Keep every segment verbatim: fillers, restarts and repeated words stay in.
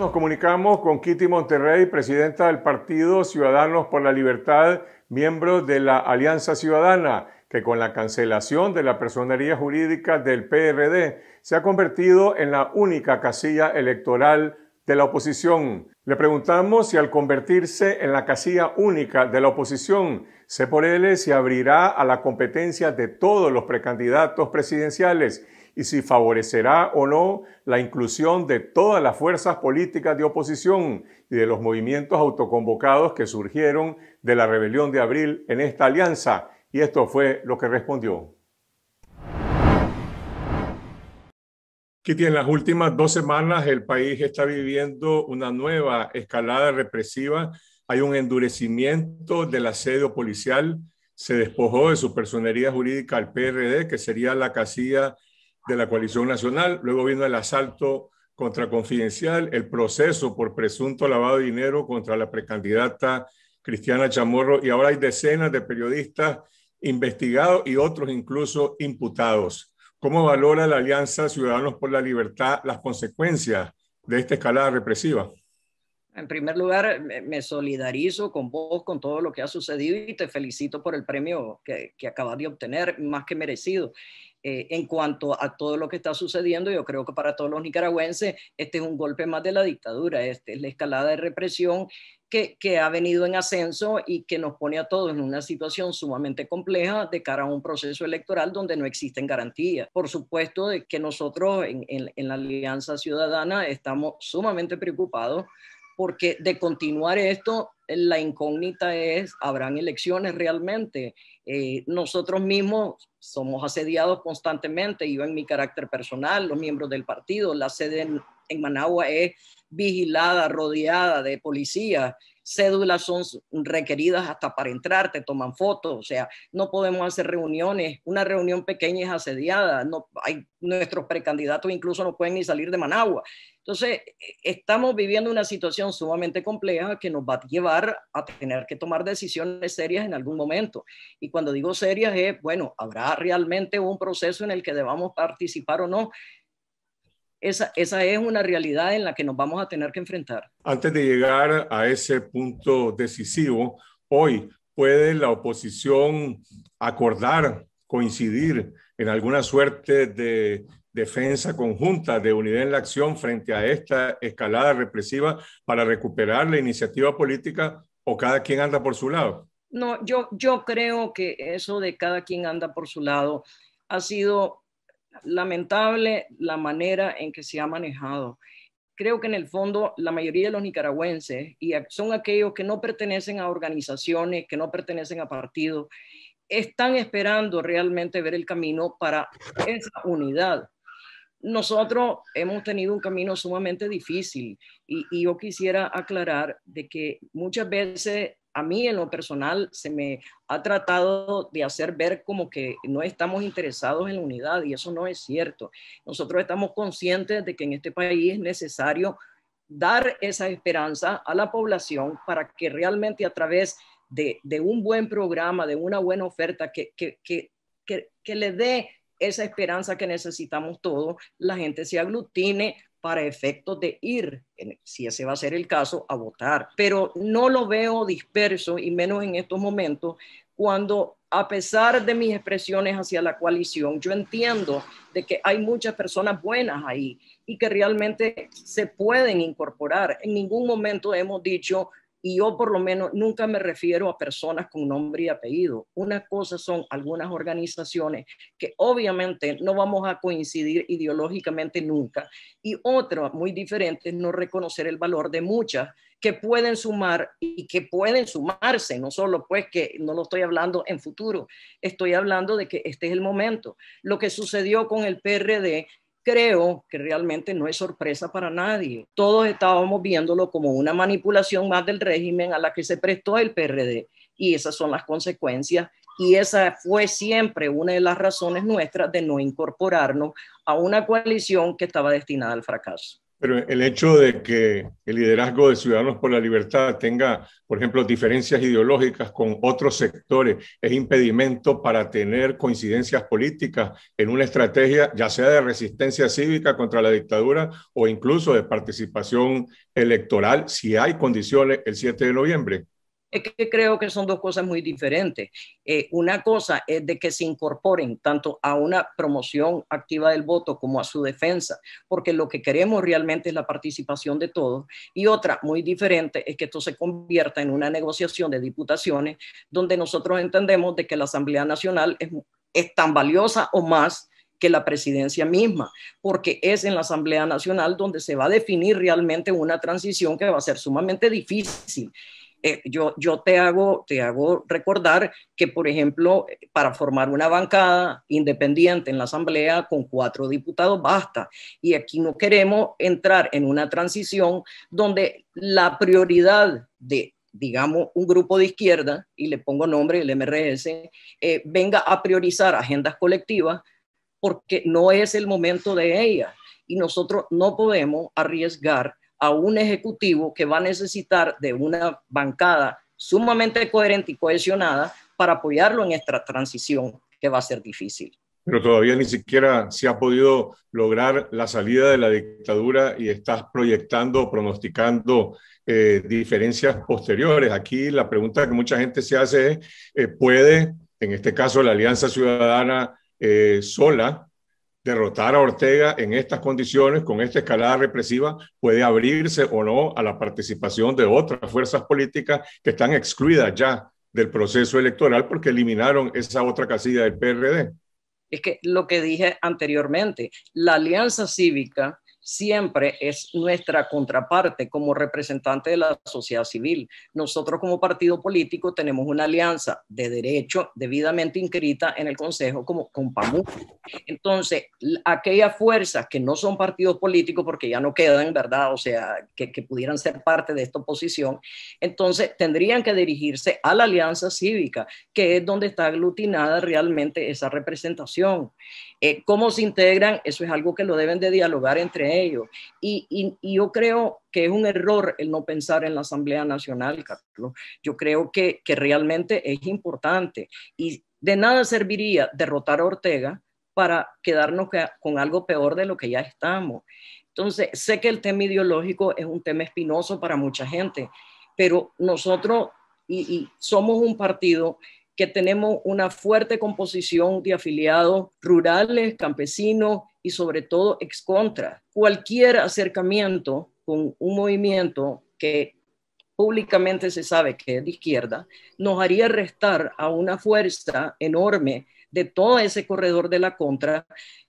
momento nos comunicamos con Kitty Monterrey, presidenta del Partido Ciudadanos por la Libertad, miembro de la Alianza Ciudadana, que con la cancelación de la personería jurídica del P R D se ha convertido en la única casilla electoral de la oposición. Le preguntamos si al convertirse en la casilla única de la oposición, C por L se abrirá a la competencia de todos los precandidatos presidenciales y si favorecerá o no la inclusión de todas las fuerzas políticas de oposición y de los movimientos autoconvocados que surgieron de la rebelión de abril en esta alianza. Y esto fue lo que respondió. Kitty, en las últimas dos semanas el país está viviendo una nueva escalada represiva. Hay un endurecimiento del asedio policial. Se despojó de su personería jurídica al P R D, que sería la casilla de la coalición nacional. Luego vino el asalto contra Confidencial, el proceso por presunto lavado de dinero contra la precandidata Cristiana Chamorro, y ahora hay decenas de periodistas investigados y otros incluso imputados. ¿Cómo valora la Alianza Ciudadanos por la Libertad las consecuencias de esta escalada represiva? En primer lugar, me solidarizo con vos, con todo lo que ha sucedido, y te felicito por el premio que, que acabas de obtener, más que merecido. Eh, en cuanto a todo lo que está sucediendo, yo creo que para todos los nicaragüenses este es un golpe más de la dictadura, este es la escalada de represión que, que ha venido en ascenso y que nos pone a todos en una situación sumamente compleja de cara a un proceso electoral donde no existen garantías. Por supuesto de que nosotros en, en, en la Alianza Ciudadana estamos sumamente preocupados, porque de continuar esto, la incógnita es, ¿habrán elecciones realmente? Eh, nosotros mismos somos asediados constantemente, yo en mi carácter personal, los miembros del partido, la sede en, en Managua es vigilada, rodeada de policías, cédulas son requeridas hasta para entrar, te toman fotos, o sea, no podemos hacer reuniones, una reunión pequeña es asediada, no, hay, nuestros precandidatos incluso no pueden ni salir de Managua. Entonces, estamos viviendo una situación sumamente compleja que nos va a llevar a tener que tomar decisiones serias en algún momento. Y cuando digo serias es, bueno, ¿habrá realmente un proceso en el que debamos participar o no? Esa, esa es una realidad en la que nos vamos a tener que enfrentar. Antes de llegar a ese punto decisivo, hoy, ¿puede la oposición acordar, coincidir en alguna suerte de defensa conjunta, de unidad en la acción frente a esta escalada represiva para recuperar la iniciativa política, o cada quien anda por su lado? No, yo, yo creo que eso de cada quien anda por su lado ha sido lamentable, la manera en que se ha manejado. Creo que en el fondo la mayoría de los nicaragüenses y son aquellos que no pertenecen a organizaciones, que no pertenecen a partidos, están esperando realmente ver el camino para esa unidad. Nosotros hemos tenido un camino sumamente difícil y, y yo quisiera aclarar de que muchas veces a mí en lo personal se me ha tratado de hacer ver como que no estamos interesados en la unidad, y eso no es cierto. Nosotros estamos conscientes de que en este país es necesario dar esa esperanza a la población para que realmente a través de, de un buen programa, de una buena oferta que, que, que, que, que le dé esa esperanza que necesitamos todos, la gente se aglutine para efectos de ir, si ese va a ser el caso, a votar. Pero no lo veo disperso, y menos en estos momentos, cuando a pesar de mis expresiones hacia la coalición, yo entiendo de que hay muchas personas buenas ahí y que realmente se pueden incorporar. En ningún momento hemos dicho, y yo por lo menos nunca me refiero a personas con nombre y apellido. Una cosa son algunas organizaciones que obviamente no vamos a coincidir ideológicamente nunca, y otra muy diferente es no reconocer el valor de muchas que pueden sumar y que pueden sumarse, no solo pues que no lo estoy hablando en futuro, estoy hablando de que este es el momento. Lo que sucedió con el P R D creo que realmente no es sorpresa para nadie. Todos estábamos viéndolo como una manipulación más del régimen a la que se prestó el P R D, y esas son las consecuencias, y esa fue siempre una de las razones nuestras de no incorporarnos a una coalición que estaba destinada al fracaso. Pero el hecho de que el liderazgo de Ciudadanos por la Libertad tenga, por ejemplo, diferencias ideológicas con otros sectores, ¿es impedimento para tener coincidencias políticas en una estrategia, ya sea de resistencia cívica contra la dictadura o incluso de participación electoral, si hay condiciones el siete de noviembre? Es que creo que son dos cosas muy diferentes. Eh, una cosa es de que se incorporen tanto a una promoción activa del voto como a su defensa, porque lo que queremos realmente es la participación de todos. Y otra muy diferente es que esto se convierta en una negociación de diputaciones, donde nosotros entendemos de que la Asamblea Nacional es, es tan valiosa o más que la presidencia misma, porque es en la Asamblea Nacional donde se va a definir realmente una transición que va a ser sumamente difícil. Eh, yo yo te, hago, te hago recordar que, por ejemplo, para formar una bancada independiente en la Asamblea con cuatro diputados basta. Y aquí no queremos entrar en una transición donde la prioridad de, digamos, un grupo de izquierda, y le pongo nombre, el M R S, eh, venga a priorizar agendas colectivas porque no es el momento de ellas. Y nosotros no podemos arriesgar a un ejecutivo que va a necesitar de una bancada sumamente coherente y cohesionada para apoyarlo en esta transición que va a ser difícil. Pero todavía ni siquiera se ha podido lograr la salida de la dictadura y estás proyectando, pronosticando eh, diferencias posteriores. Aquí la pregunta que mucha gente se hace es, eh, ¿puede, en este caso la Alianza Ciudadana eh, sola, derrotar a Ortega en estas condiciones, con esta escalada represiva, puede abrirse o no a la participación de otras fuerzas políticas que están excluidas ya del proceso electoral porque eliminaron esa otra casilla del P R D? Es que lo que dije anteriormente, la Alianza Cívica siempre es nuestra contraparte como representante de la sociedad civil. Nosotros como partido político tenemos una alianza de derecho debidamente inscrita en el Consejo como Compamu. Entonces, aquellas fuerzas que no son partidos políticos porque ya no quedan, ¿verdad? O sea, que, que pudieran ser parte de esta oposición, entonces tendrían que dirigirse a la Alianza Cívica, que es donde está aglutinada realmente esa representación. Eh, ¿Cómo se integran? Eso es algo que lo deben de dialogar entre ellos. Y, y, y yo creo que es un error el no pensar en la Asamblea Nacional, Carlos. Yo creo que, que realmente es importante. Y de nada serviría derrotar a Ortega para quedarnos con algo peor de lo que ya estamos. Entonces, sé que el tema ideológico es un tema espinoso para mucha gente, pero nosotros y, y somos un partido que tenemos una fuerte composición de afiliados rurales, campesinos y sobre todo excontra. Cualquier acercamiento con un movimiento que públicamente se sabe que es de izquierda nos haría restar a una fuerza enorme de todo ese corredor de la contra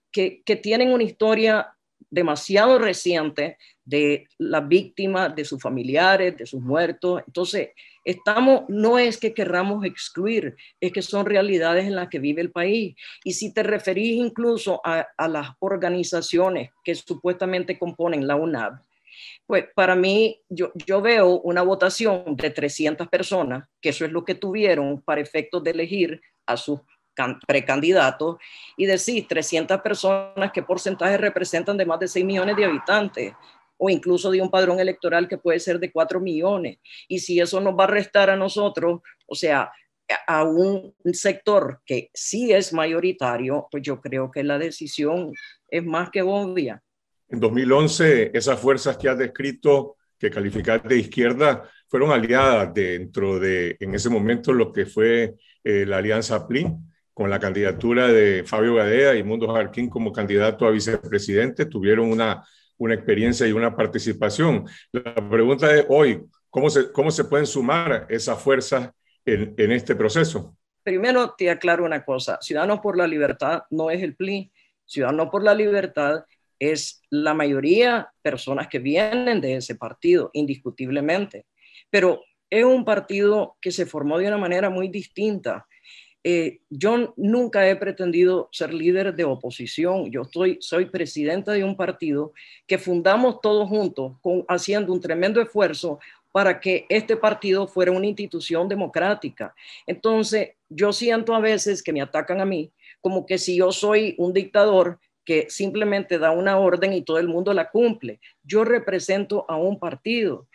que, que tienen una historia demasiado reciente de las víctimas, de sus familiares, de sus muertos. Entonces, estamos, no es que querramos excluir, es que son realidades en las que vive el país. Y si te referís incluso a, a las organizaciones que supuestamente componen la U N A B, pues para mí, yo, yo veo una votación de trescientas personas, que eso es lo que tuvieron para efectos de elegir a sus precandidatos, y decir trescientas personas, ¿qué porcentaje representan de más de seis millones de habitantes? O incluso de un padrón electoral que puede ser de cuatro millones. Y si eso nos va a restar a nosotros, o sea, a un sector que sí es mayoritario, pues yo creo que la decisión es más que obvia. En dos mil once, esas fuerzas que has descrito, que calificás de izquierda, fueron aliadas dentro de, en ese momento, lo que fue eh, la alianza P L I N. Con la candidatura de Fabio Gadea y Mundo Jarquín como candidato a vicepresidente, tuvieron una, una experiencia y una participación. La pregunta es hoy, ¿cómo se, cómo se pueden sumar esas fuerzas en, en este proceso? Primero te aclaro una cosa, Ciudadanos por la Libertad no es el P L I, Ciudadanos por la Libertad es la mayoría personas que vienen de ese partido, indiscutiblemente, pero es un partido que se formó de una manera muy distinta. Eh, yo nunca he pretendido ser líder de oposición, yo estoy, soy presidenta de un partido que fundamos todos juntos con, haciendo un tremendo esfuerzo para que este partido fuera una institución democrática. Entonces yo siento a veces que me atacan a mí como que si yo soy un dictador que simplemente da una orden y todo el mundo la cumple. Yo represento a un partido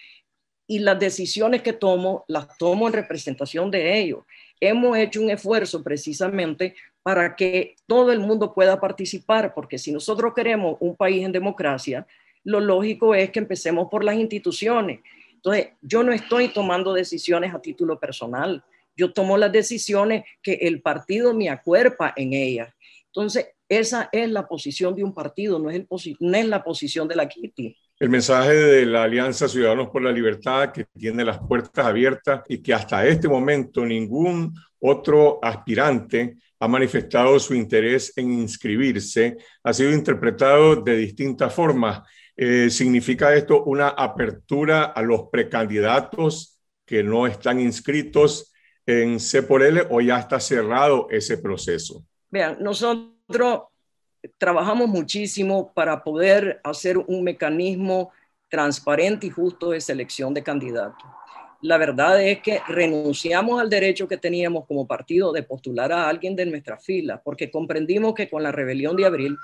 y las decisiones que tomo, las tomo en representación de ellos. Hemos hecho un esfuerzo precisamente para que todo el mundo pueda participar, porque si nosotros queremos un país en democracia, lo lógico es que empecemos por las instituciones. Entonces, yo no estoy tomando decisiones a título personal. Yo tomo las decisiones que el partido me acuerpa en ellas. Entonces, esa es la posición de un partido, no es, el posi no es la posición de la Kitty. El mensaje de la Alianza Ciudadanos por la Libertad, que tiene las puertas abiertas y que hasta este momento ningún otro aspirante ha manifestado su interés en inscribirse, ha sido interpretado de distintas formas. Eh, ¿Significa esto una apertura a los precandidatos que no están inscritos en C por L o ya está cerrado ese proceso? Vean, nosotros trabajamos muchísimo para poder hacer un mecanismo transparente y justo de selección de candidatos. La verdad es que renunciamos al derecho que teníamos como partido de postular a alguien de nuestra fila, porque comprendimos que con la rebelión de abril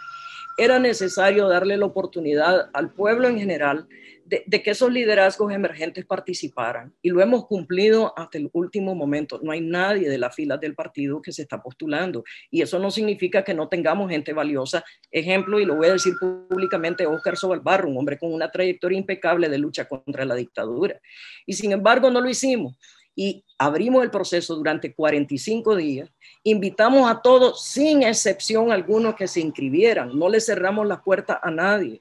era necesario darle la oportunidad al pueblo en general de, de que esos liderazgos emergentes participaran. Y lo hemos cumplido hasta el último momento. No hay nadie de las filas del partido que se está postulando. Y eso no significa que no tengamos gente valiosa. Ejemplo, y lo voy a decir públicamente, Oscar Sobalbarro, un hombre con una trayectoria impecable de lucha contra la dictadura. Y sin embargo no lo hicimos. Y abrimos el proceso durante cuarenta y cinco días, invitamos a todos, sin excepción algunos, que se inscribieran, no le cerramos las puertas a nadie.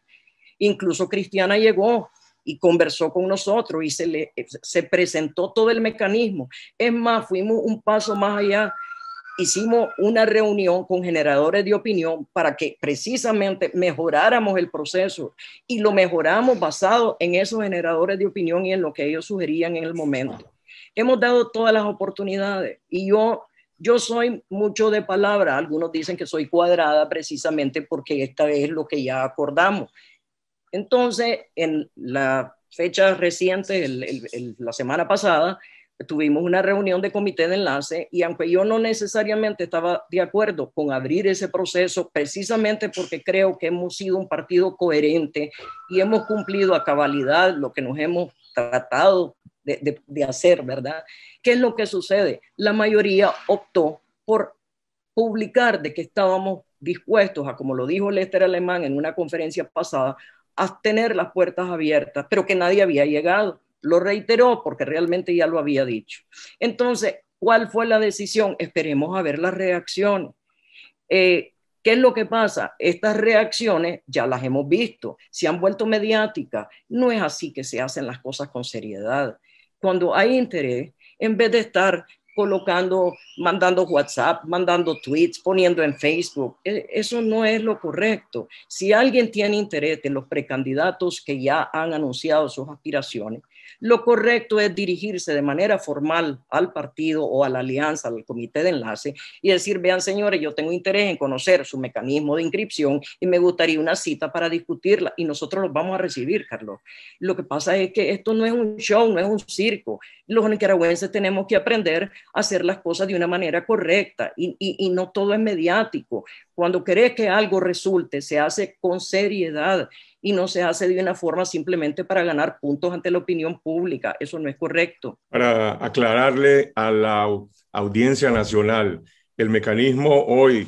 Incluso Cristiana llegó y conversó con nosotros y se, le, se presentó todo el mecanismo. Es más, fuimos un paso más allá, hicimos una reunión con generadores de opinión para que precisamente mejoráramos el proceso y lo mejoramos basado en esos generadores de opinión y en lo que ellos sugerían en el momento. Hemos dado todas las oportunidades y yo, yo soy mucho de palabra. Algunos dicen que soy cuadrada precisamente porque esta es lo que ya acordamos. Entonces, en la fecha reciente, el, el, el, la semana pasada, tuvimos una reunión de comité de enlace y aunque yo no necesariamente estaba de acuerdo con abrir ese proceso, precisamente porque creo que hemos sido un partido coherente y hemos cumplido a cabalidad lo que nos hemos tratado De, de, de hacer, ¿verdad? ¿Qué es lo que sucede? La mayoría optó por publicar de que estábamos dispuestos a, como lo dijo Lester Alemán en una conferencia pasada, a tener las puertas abiertas, pero que nadie había llegado. Lo reiteró porque realmente ya lo había dicho. Entonces, ¿cuál fue la decisión? Esperemos a ver las reacciones. Eh, ¿Qué es lo que pasa? Estas reacciones ya las hemos visto, se han vuelto mediáticas. No es así que se hacen las cosas con seriedad. Cuando hay interés, en vez de estar colocando, mandando WhatsApp, mandando tweets, poniendo en Facebook, eso no es lo correcto. Si alguien tiene interés en los precandidatos que ya han anunciado sus aspiraciones, lo correcto es dirigirse de manera formal al partido o a la alianza, al comité de enlace y decir, vean señores, yo tengo interés en conocer su mecanismo de inscripción y me gustaría una cita para discutirla y nosotros los vamos a recibir, Carlos. Lo que pasa es que esto no es un show, no es un circo. Los nicaragüenses tenemos que aprender a hacer las cosas de una manera correcta y, y, y no todo es mediático. Cuando querés que algo resulte, se hace con seriedad y no se hace de una forma simplemente para ganar puntos ante la opinión pública. Eso no es correcto. Para aclararle a la audiencia nacional, el mecanismo hoy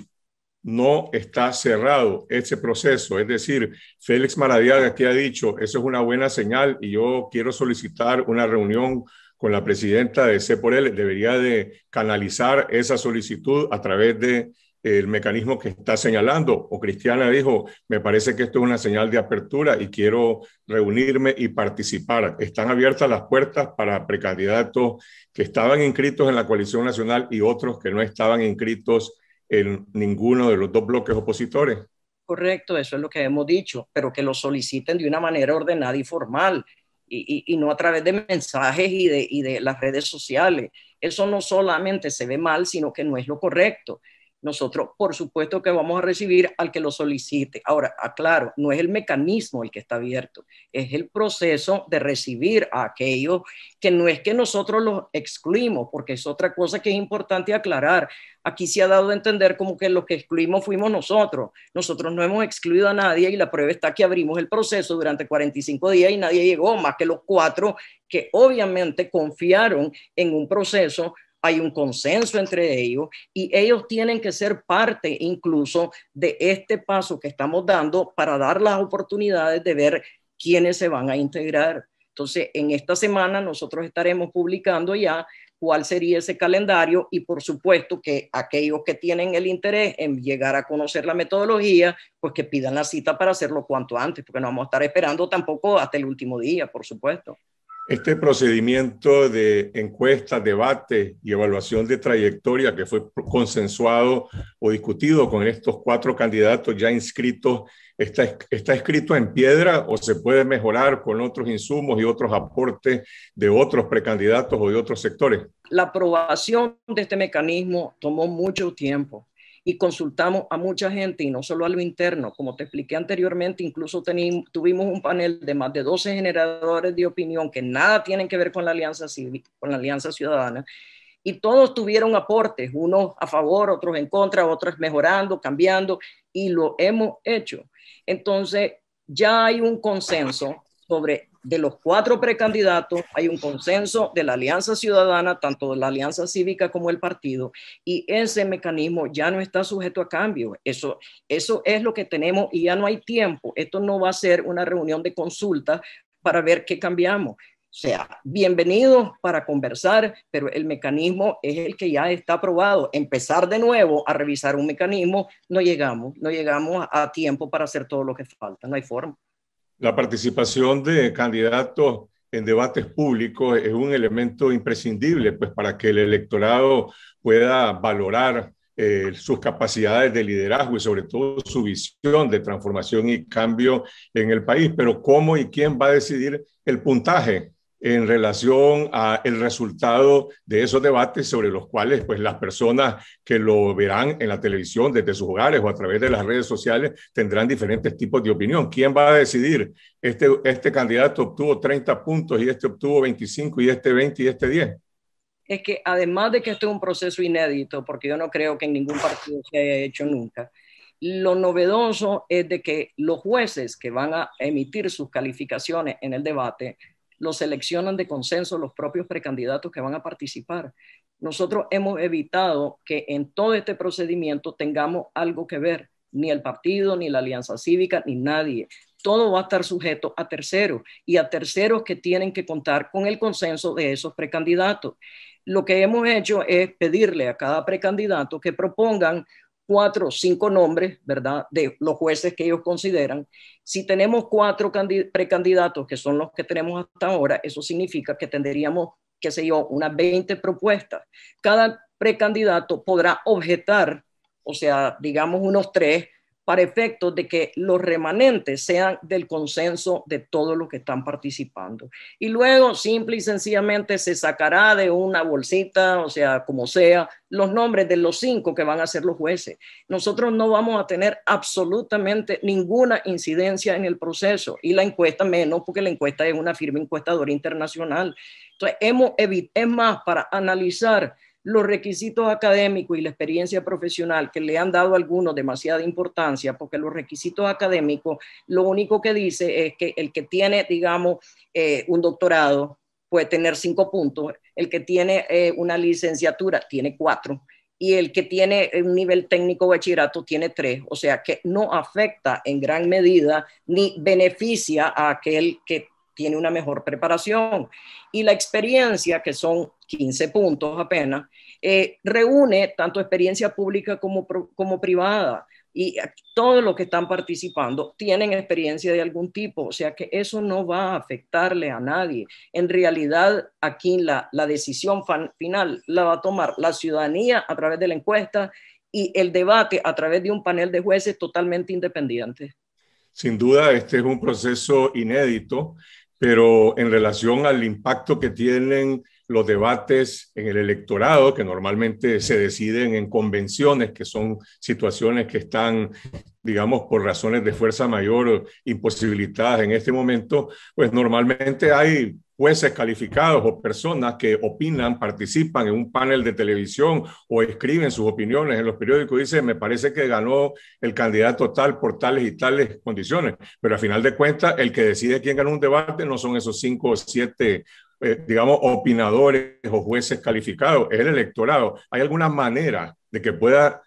no está cerrado, ese proceso. Es decir, Félix Maradiaga aquí ha dicho, eso es una buena señal y yo quiero solicitar una reunión con la presidenta de C por L. Debería de canalizar esa solicitud a través de el mecanismo que está señalando, o Cristiana dijo, me parece que esto es una señal de apertura y quiero reunirme y participar. Están abiertas las puertas para precandidatos que estaban inscritos en la coalición nacional y otros que no estaban inscritos en ninguno de los dos bloques opositores. Correcto, eso es lo que hemos dicho, pero que lo soliciten de una manera ordenada y formal. Y, y, y no a través de mensajes y de, y de las redes sociales. Eso no solamente se ve mal, sino que no es lo correcto. nosotros por supuesto que vamos a recibir al que lo solicite. Ahora, aclaro, no es el mecanismo el que está abierto, es el proceso de recibir a aquellos que no es que nosotros los excluimos, porque es otra cosa que es importante aclarar. Aquí se ha dado a entender como que los que excluimos fuimos nosotros. Nosotros no hemos excluido a nadie y la prueba está que abrimos el proceso durante cuarenta y cinco días y nadie llegó, más que los cuatro que obviamente confiaron en un proceso. Hay un consenso entre ellos y ellos tienen que ser parte incluso de este paso que estamos dando para dar las oportunidades de ver quiénes se van a integrar. Entonces, en esta semana nosotros estaremos publicando ya cuál sería ese calendario y por supuesto que aquellos que tienen el interés en llegar a conocer la metodología, pues que pidan la cita para hacerlo cuanto antes, porque no vamos a estar esperando tampoco hasta el último día, por supuesto. Este procedimiento de encuestas, debate y evaluación de trayectoria que fue consensuado o discutido con estos cuatro candidatos ya inscritos, ¿está, está escrito en piedra o se puede mejorar con otros insumos y otros aportes de otros precandidatos o de otros sectores? La aprobación de este mecanismo tomó mucho tiempo. Y consultamos a mucha gente y no solo a lo interno. Como te expliqué anteriormente, incluso tuvimos un panel de más de doce generadores de opinión que nada tienen que ver con la Alianza Cívica, con la Alianza Ciudadana. Y todos tuvieron aportes, unos a favor, otros en contra, otros mejorando, cambiando, y lo hemos hecho. Entonces, ya hay un consenso sobre de los cuatro precandidatos, hay un consenso de la Alianza Ciudadana, tanto de la Alianza Cívica como el partido, y ese mecanismo ya no está sujeto a cambio. Eso, eso es lo que tenemos y ya no hay tiempo. Esto no va a ser una reunión de consulta para ver qué cambiamos. O sea, bienvenidos para conversar, pero el mecanismo es el que ya está aprobado. Empezar de nuevo a revisar un mecanismo, no llegamos, no llegamos a tiempo para hacer todo lo que falta, no hay forma. La participación de candidatos en debates públicos es un elemento imprescindible, pues, para que el electorado pueda valorar eh, sus capacidades de liderazgo y sobre todo su visión de transformación y cambio en el país. Pero ¿cómo y quién va a decidir el puntaje en relación al resultado de esos debates sobre los cuales, pues, las personas que lo verán en la televisión desde sus hogares o a través de las redes sociales tendrán diferentes tipos de opinión? ¿Quién va a decidir? Este, este candidato obtuvo treinta puntos y este obtuvo veinticinco y este veinte y este diez. Es que además de que esto es un proceso inédito, porque yo no creo que en ningún partido se haya hecho nunca, lo novedoso es de que los jueces que van a emitir sus calificaciones en el debate los seleccionan de consenso los propios precandidatos que van a participar. Nosotros hemos evitado que en todo este procedimiento tengamos algo que ver, ni el partido, ni la Alianza Cívica, ni nadie. Todo va a estar sujeto a terceros y a terceros que tienen que contar con el consenso de esos precandidatos. Lo que hemos hecho es pedirle a cada precandidato que propongan cuatro o cinco nombres, ¿verdad?, de los jueces que ellos consideran. Si tenemos cuatro precandidatos, que son los que tenemos hasta ahora, eso significa que tendríamos, qué sé yo, unas veinte propuestas. Cada precandidato podrá objetar, o sea, digamos unos tres, para efectos de que los remanentes sean del consenso de todos los que están participando. Y luego, simple y sencillamente, se sacará de una bolsita, o sea, como sea, los nombres de los cinco que van a ser los jueces. Nosotros no vamos a tener absolutamente ninguna incidencia en el proceso, y la encuesta menos, porque la encuesta es una firma encuestadora internacional. Entonces, hemos evitado, es más, para analizar los requisitos académicos y la experiencia profesional, que le han dado a algunos demasiada importancia, porque los requisitos académicos lo único que dice es que el que tiene, digamos, eh, un doctorado puede tener cinco puntos, el que tiene eh, una licenciatura tiene cuatro, y el que tiene un nivel técnico bachillerato tiene tres, o sea que no afecta en gran medida ni beneficia a aquel que tiene una mejor preparación. Y la experiencia, que son quince puntos apenas, eh, reúne tanto experiencia pública como, como privada. Y todos los que están participando tienen experiencia de algún tipo, o sea que eso no va a afectarle a nadie. En realidad, aquí la, la decisión final la va a tomar la ciudadanía a través de la encuesta y el debate a través de un panel de jueces totalmente independientes. Sin duda, este es un proceso inédito, pero en relación al impacto que tienen los debates en el electorado, que normalmente se deciden en convenciones, que son situaciones que están, digamos, por razones de fuerza mayor imposibilitadas en este momento, pues normalmente hay jueces calificados o personas que opinan, participan en un panel de televisión o escriben sus opiniones en los periódicos y dicen, me parece que ganó el candidato tal por tales y tales condiciones. Pero al final de cuentas, el que decide quién gana un debate no son esos cinco o siete, eh, digamos, opinadores o jueces calificados, es el electorado. ¿Hay alguna manera de que pueda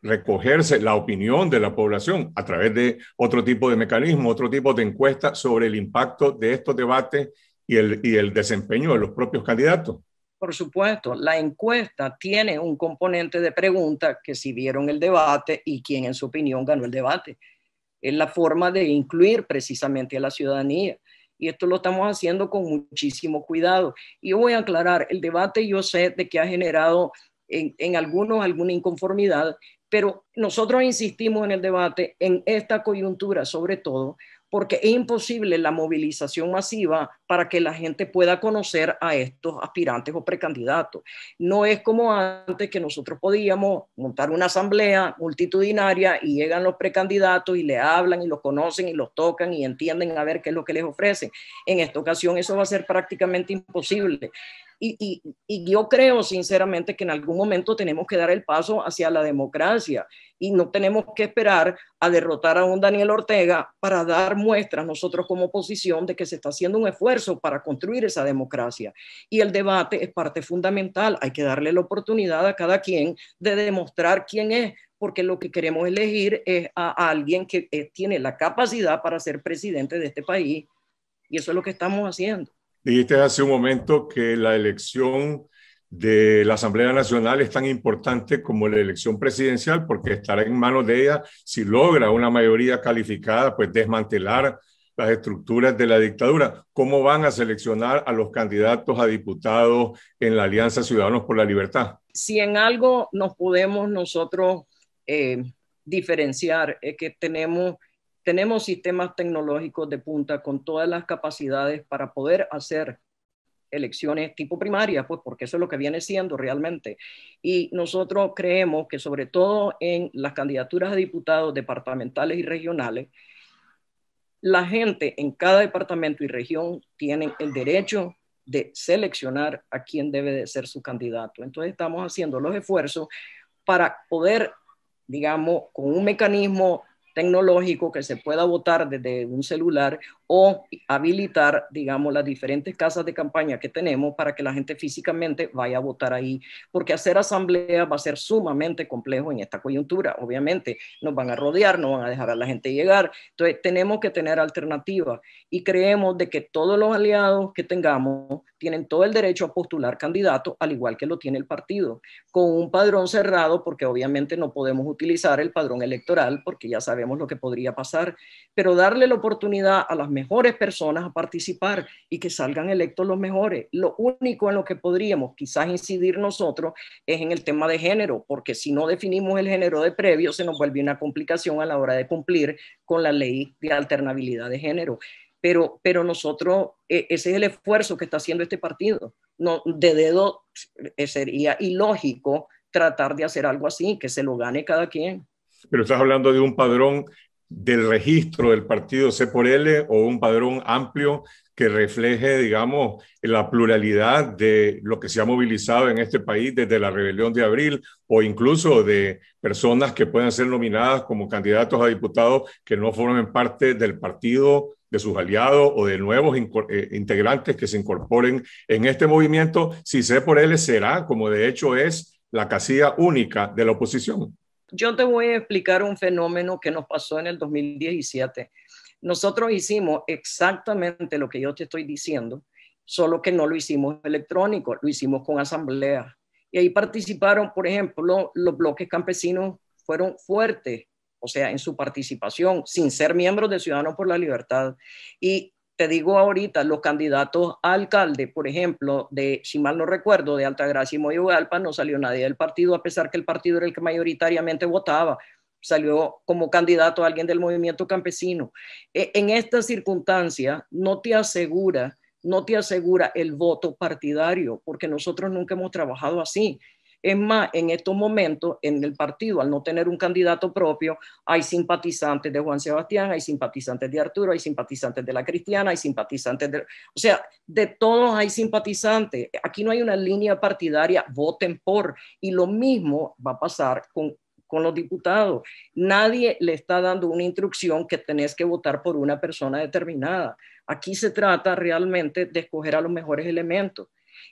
recogerse la opinión de la población a través de otro tipo de mecanismo, otro tipo de encuesta sobre el impacto de estos debates y el, y el desempeño de los propios candidatos? Por supuesto, la encuesta tiene un componente de pregunta que si vieron el debate y quién en su opinión ganó el debate. Es la forma de incluir precisamente a la ciudadanía. Y esto lo estamos haciendo con muchísimo cuidado. Y yo voy a aclarar, el debate yo sé de que ha generado en, en algunos alguna inconformidad, pero nosotros insistimos en el debate en esta coyuntura sobre todo, porque es imposible la movilización masiva para que la gente pueda conocer a estos aspirantes o precandidatos. No es como antes que nosotros podíamos montar una asamblea multitudinaria y llegan los precandidatos y le hablan y los conocen y los tocan y entienden a ver qué es lo que les ofrecen. En esta ocasión eso va a ser prácticamente imposible. Y, y, y yo creo sinceramente que en algún momento tenemos que dar el paso hacia la democracia y no tenemos que esperar a derrotar a un Daniel Ortega para dar muestras nosotros como oposición de que se está haciendo un esfuerzo para construir esa democracia. Y el debate es parte fundamental. Hay que darle la oportunidad a cada quien de demostrar quién es, porque lo que queremos elegir es a, a alguien que eh, tiene la capacidad para ser presidente de este país. Y eso es lo que estamos haciendo. Dijiste hace un momento que la elección de la Asamblea Nacional es tan importante como la elección presidencial porque estará en manos de ella, si logra una mayoría calificada, pues desmantelar las estructuras de la dictadura. ¿Cómo van a seleccionar a los candidatos a diputados en la Alianza Ciudadanos por la Libertad? Si en algo nos podemos nosotros eh, diferenciar es que tenemos... Tenemos sistemas tecnológicos de punta con todas las capacidades para poder hacer elecciones tipo primaria, pues porque eso es lo que viene siendo realmente. Y nosotros creemos que sobre todo en las candidaturas a diputados departamentales y regionales, la gente en cada departamento y región tienen el derecho de seleccionar a quién debe de ser su candidato. Entonces estamos haciendo los esfuerzos para poder, digamos, con un mecanismo tecnológico que se pueda votar desde un celular o habilitar, digamos, las diferentes casas de campaña que tenemos para que la gente físicamente vaya a votar ahí, porque hacer asamblea va a ser sumamente complejo en esta coyuntura. Obviamente nos van a rodear, no van a dejar a la gente llegar, entonces tenemos que tener alternativas y creemos de que todos los aliados que tengamos tienen todo el derecho a postular candidatos al igual que lo tiene el partido, con un padrón cerrado porque obviamente no podemos utilizar el padrón electoral porque ya sabemos lo que podría pasar, pero darle la oportunidad a las mejores personas a participar y que salgan electos los mejores. Lo único en lo que podríamos quizás incidir nosotros es en el tema de género, porque si no definimos el género de previo se nos vuelve una complicación a la hora de cumplir con la ley de alternabilidad de género. Pero, pero nosotros, ese es el esfuerzo que está haciendo este partido. No, de dedo sería ilógico tratar de hacer algo así, que se lo gane cada quien. Pero estás hablando de un padrón del registro del partido C por L o un padrón amplio que refleje, digamos, la pluralidad de lo que se ha movilizado en este país desde la rebelión de abril o incluso de personas que puedan ser nominadas como candidatos a diputados que no formen parte del partido, de sus aliados o de nuevos integrantes que se incorporen en este movimiento, si C por L será, como de hecho es, la casilla única de la oposición. Yo te voy a explicar un fenómeno que nos pasó en el dos mil diecisiete. Nosotros hicimos exactamente lo que yo te estoy diciendo, solo que no lo hicimos electrónico, lo hicimos con asamblea. Y ahí participaron, por ejemplo, los bloques campesinos fueron fuertes, o sea, en su participación, sin ser miembros de Ciudadanos por la Libertad. Y te digo ahorita, los candidatos a alcalde, por ejemplo, de, si mal no recuerdo, de Altagracia y Moyogalpa, no salió nadie del partido, a pesar que el partido era el que mayoritariamente votaba. Salió como candidato alguien del movimiento campesino. En esta circunstancia no te asegura no te asegura el voto partidario, porque nosotros nunca hemos trabajado así. Es más, en estos momentos, en el partido, al no tener un candidato propio, hay simpatizantes de Juan Sebastián, hay simpatizantes de Arturo, hay simpatizantes de la Cristiana, hay simpatizantes de... O sea, de todos hay simpatizantes. Aquí no hay una línea partidaria, voten por. Y lo mismo va a pasar con, con los diputados. Nadie le está dando una instrucción que tenés que votar por una persona determinada. Aquí se trata realmente de escoger a los mejores elementos.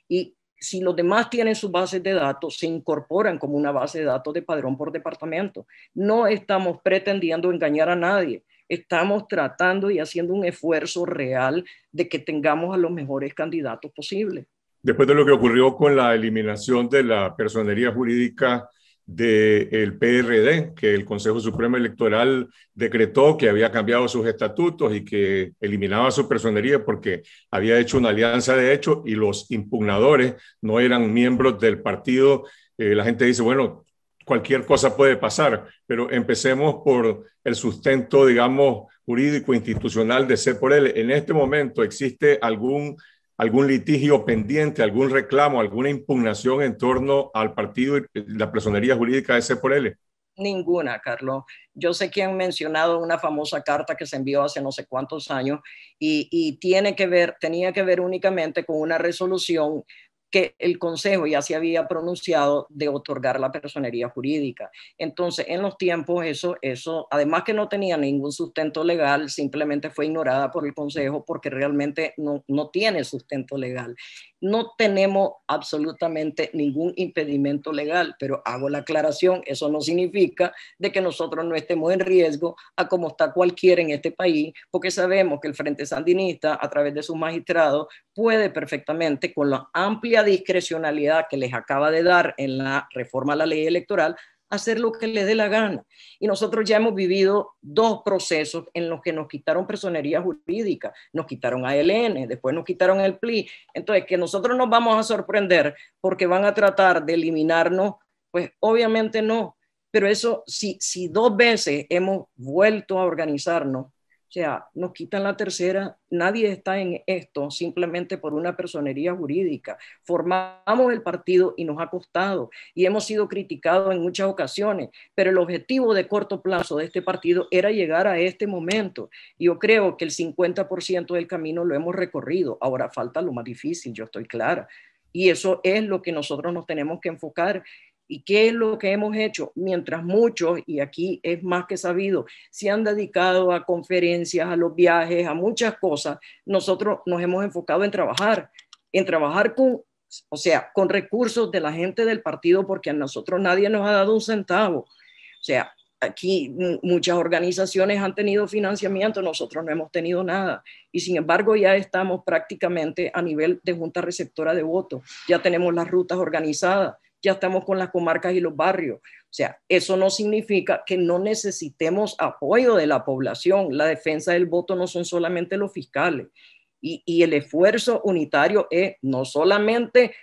Y si los demás tienen sus bases de datos, se incorporan como una base de datos de padrón por departamento. No estamos pretendiendo engañar a nadie. Estamos tratando y haciendo un esfuerzo real de que tengamos a los mejores candidatos posibles. Después de lo que ocurrió con la eliminación de la personería jurídica del P R D, que el Consejo Supremo Electoral decretó que había cambiado sus estatutos y que eliminaba su personería porque había hecho una alianza de hecho y los impugnadores no eran miembros del partido. Eh, la gente dice, bueno, cualquier cosa puede pasar, pero empecemos por el sustento, digamos, jurídico institucional de C por L. En este momento existe algún... algún litigio pendiente, algún reclamo, alguna impugnación en torno al partido y la personería jurídica de C por L? Ninguna, Carlos. Yo sé que han mencionado una famosa carta que se envió hace no sé cuántos años y, y tiene que ver, tenía que ver únicamente con una resolución que el Consejo ya se había pronunciado de otorgar la personería jurídica. Entonces, en los tiempos, eso, eso, además que no tenía ningún sustento legal, simplemente fue ignorada por el Consejo porque realmente no, no tiene sustento legal. No tenemos absolutamente ningún impedimento legal, pero hago la aclaración, eso no significa de que nosotros no estemos en riesgo a como está cualquiera en este país, porque sabemos que el Frente Sandinista, a través de sus magistrados, puede perfectamente, con la amplia discrecionalidad que les acaba de dar en la reforma a la ley electoral, hacer lo que les dé la gana. Y nosotros ya hemos vivido dos procesos en los que nos quitaron personería jurídica, nos quitaron A L N, después nos quitaron el P L I. Entonces, que nosotros nos vamos a sorprender porque van a tratar de eliminarnos, pues obviamente no. Pero eso, si, si dos veces hemos vuelto a organizarnos, o sea, nos quitan la tercera, nadie está en esto simplemente por una personería jurídica. Formamos el partido y nos ha costado y hemos sido criticados en muchas ocasiones, pero el objetivo de corto plazo de este partido era llegar a este momento. Yo creo que el cincuenta por ciento del camino lo hemos recorrido, ahora falta lo más difícil, yo estoy clara. Y eso es lo que nosotros nos tenemos que enfocar. ¿Y qué es lo que hemos hecho? Mientras muchos, y aquí es más que sabido, se han dedicado a conferencias, a los viajes, a muchas cosas, nosotros nos hemos enfocado en trabajar, en trabajar con, o sea, con recursos de la gente del partido, porque a nosotros nadie nos ha dado un centavo. O sea, aquí muchas organizaciones han tenido financiamiento, nosotros no hemos tenido nada. Y sin embargo ya estamos prácticamente a nivel de junta receptora de votos, ya tenemos las rutas organizadas, ya estamos con las comarcas y los barrios. O sea, eso no significa que no necesitemos apoyo de la población. La defensa del voto no son solamente los fiscales. Y, y el esfuerzo unitario es no solamente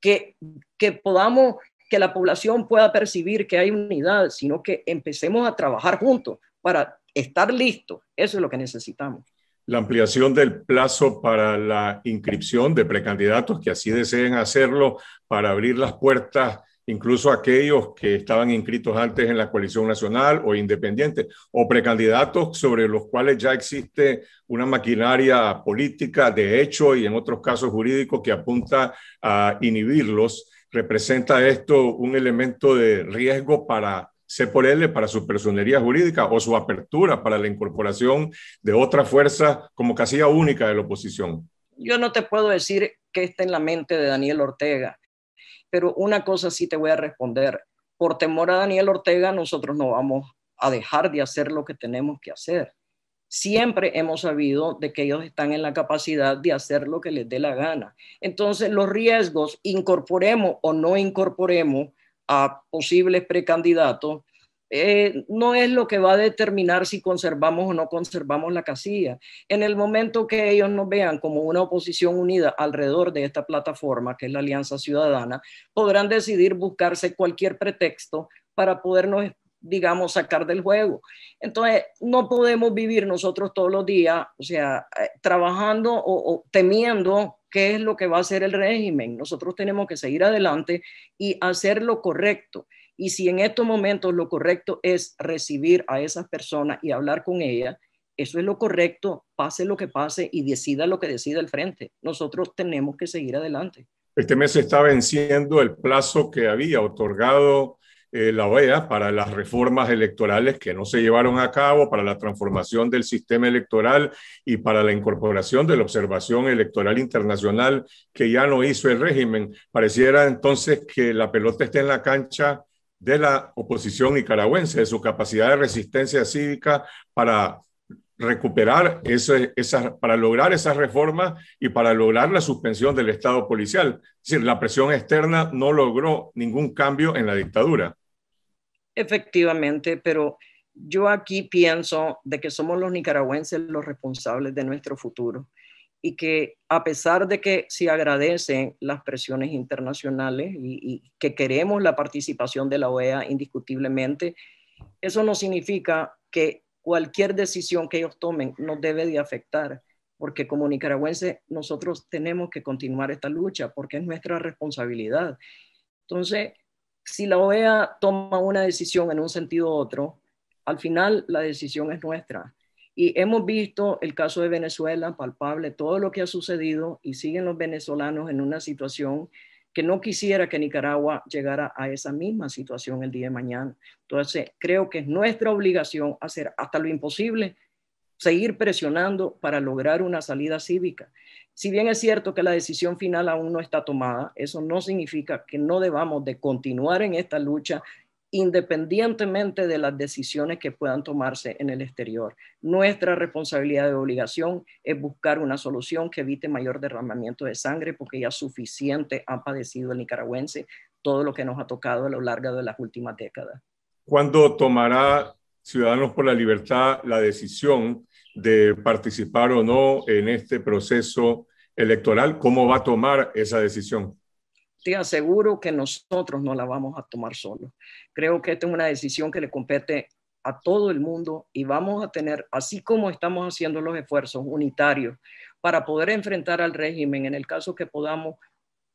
que, que podamos, que la población pueda percibir que hay unidad, sino que empecemos a trabajar juntos para estar listos. Eso es lo que necesitamos. La ampliación del plazo para la inscripción de precandidatos que así deseen hacerlo para abrir las puertas incluso a aquellos que estaban inscritos antes en la coalición nacional o independiente o precandidatos sobre los cuales ya existe una maquinaria política de hecho y en otros casos jurídicos que apunta a inhibirlos. ¿Representa esto un elemento de riesgo para C por L, para su personería jurídica o su apertura para la incorporación de otra fuerza como casilla única de la oposición? Yo no te puedo decir que está en la mente de Daniel Ortega, pero una cosa sí te voy a responder. Por temor a Daniel Ortega, nosotros no vamos a dejar de hacer lo que tenemos que hacer. Siempre hemos sabido de que ellos están en la capacidad de hacer lo que les dé la gana. Entonces, los riesgos, incorporemos o no incorporemos a posibles precandidatos, eh, no es lo que va a determinar si conservamos o no conservamos la casilla. En el momento que ellos nos vean como una oposición unida alrededor de esta plataforma, que es la Alianza Ciudadana, podrán decidir buscarse cualquier pretexto para podernos digamos, sacar del juego. Entonces, no podemos vivir nosotros todos los días, o sea, trabajando o, o temiendo qué es lo que va a hacer el régimen. Nosotros tenemos que seguir adelante y hacer lo correcto. Y si en estos momentos lo correcto es recibir a esas personas y hablar con ellas, eso es lo correcto, pase lo que pase y decida lo que decida el frente. Nosotros tenemos que seguir adelante. Este mes se está venciendo el plazo que había otorgado eh, la O E A para las reformas electorales que no se llevaron a cabo, para la transformación del sistema electoral y para la incorporación de la observación electoral internacional que ya no hizo el régimen. Pareciera entonces que la pelota está en la cancha de la oposición nicaragüense, de su capacidad de resistencia cívica para recuperar ese, esa, para lograr esas reformas y para lograr la suspensión del Estado policial. Es decir, la presión externa no logró ningún cambio en la dictadura. Efectivamente, pero yo aquí pienso de que somos los nicaragüenses los responsables de nuestro futuro y que a pesar de que se agradecen las presiones internacionales y, y que queremos la participación de la O E A indiscutiblemente, eso no significa que cualquier decisión que ellos tomen nos debe de afectar, porque como nicaragüenses nosotros tenemos que continuar esta lucha, porque es nuestra responsabilidad. Entonces, si la O E A toma una decisión en un sentido u otro, al final la decisión es nuestra. Y hemos visto el caso de Venezuela, palpable, todo lo que ha sucedido, y siguen los venezolanos en una situación que no quisiera que Nicaragua llegara a esa misma situación el día de mañana. Entonces, creo que es nuestra obligación hacer hasta lo imposible, seguir presionando para lograr una salida cívica. Si bien es cierto que la decisión final aún no está tomada, eso no significa que no debamos de continuar en esta lucha independientemente de las decisiones que puedan tomarse en el exterior. Nuestra responsabilidad y obligación es buscar una solución que evite mayor derramamiento de sangre, porque ya suficiente ha padecido el nicaragüense todo lo que nos ha tocado a lo largo de las últimas décadas. ¿Cuándo tomará Ciudadanos por la Libertad la decisión de participar o no en este proceso electoral? ¿Cómo va a tomar esa decisión? Te aseguro que nosotros no la vamos a tomar solos. Creo que esta es una decisión que le compete a todo el mundo y vamos a tener, así como estamos haciendo los esfuerzos unitarios para poder enfrentar al régimen en el caso que podamos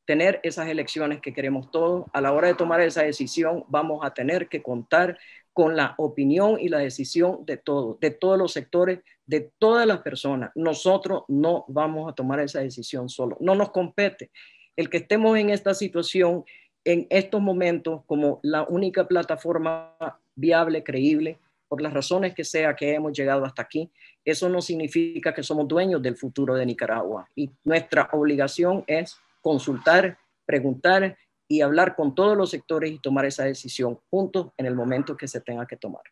tener esas elecciones que queremos todos, a la hora de tomar esa decisión vamos a tener que contar con la opinión y la decisión de todos, de todos los sectores, de todas las personas. Nosotros no vamos a tomar esa decisión solos, no nos compete. El que estemos en esta situación, en estos momentos, como la única plataforma viable, creíble, por las razones que sea que hemos llegado hasta aquí, eso no significa que somos dueños del futuro de Nicaragua. Y nuestra obligación es consultar, preguntar y hablar con todos los sectores y tomar esa decisión juntos en el momento que se tenga que tomar.